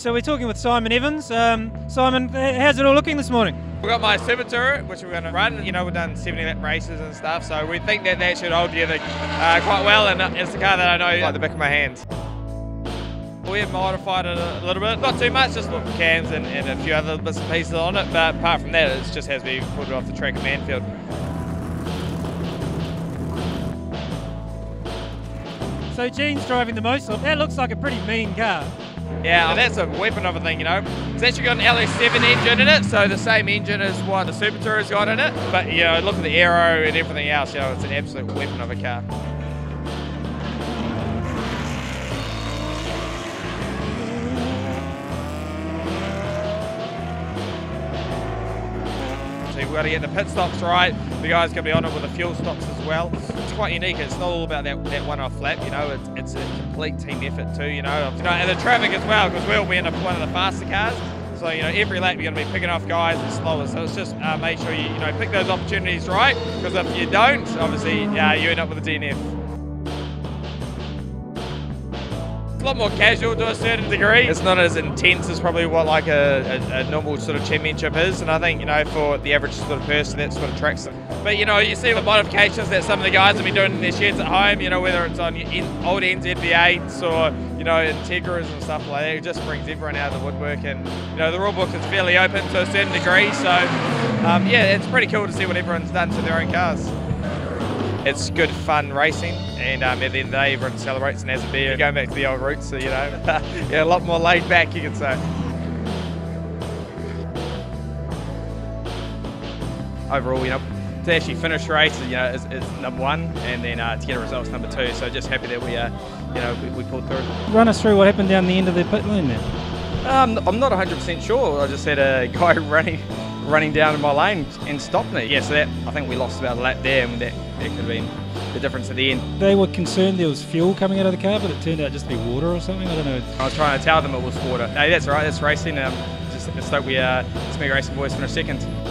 So we're talking with Simon Evans. Simon, how's it all looking this morning? We've got my super turret, which we're going to run. You know, we've done 70 lap races and stuff, so we think that that should hold together quite well, and it's the car that I know like the back of my hands. We have modified it a little bit, not too much, just little cams and a few other bits and pieces on it, but apart from that, it just has me pulled it off the track at Manfield. So Gene's driving the Mosler. That looks like a pretty mean car. Yeah, that's a weapon of a thing, you know. It's actually got an LS7 engine in it, so the same engine as what the Super Tour's got in it. But, you know, look at the aero and everything else, you know, it's an absolute weapon of a car. We've got to get the pit stops right. The guys can be on it with the fuel stops as well. It's quite unique. It's not all about that one-off lap, you know. It's a complete team effort too, you know. And the traffic as well, because we'll be in one of the faster cars. So, you know, every lap you're going to be picking off guys and slower. So it's just make sure you know, pick those opportunities right, because if you don't, obviously you end up with a DNF. It's a lot more casual to a certain degree. It's not as intense as probably what like a normal sort of championship is, and I think, you know, for the average sort of person, that sort of attracts them. But, you know, you see the modifications that some of the guys have been doing in their sheds at home, you know, whether it's on old NZV8s or, you know, Integras and stuff like that. It just brings everyone out of the woodwork, and, you know, the rule book is fairly open to a certain degree, so yeah, it's pretty cool to see what everyone's done to their own cars. It's good fun racing, and at the end of the day, everyone celebrates and has a beer. Going back to the old roots, so, you know, yeah, a lot more laid back, you could say. Overall, you know, to actually finish races, you know, is number one, and then to get a result is number two. So just happy that we, you know, we pulled through. Run us through what happened down the end of the pit lane there. I'm not 100% sure. I just had a guy running down in my lane and stopped me. Yeah, so that, I think we lost about a lap there, and that could have been the difference at the end. They were concerned there was fuel coming out of the car, but it turned out just to be water or something, I don't know. I was trying to tell them it was water. No, that's all right, that's racing. Just stoked we Smear Racing boys finished second.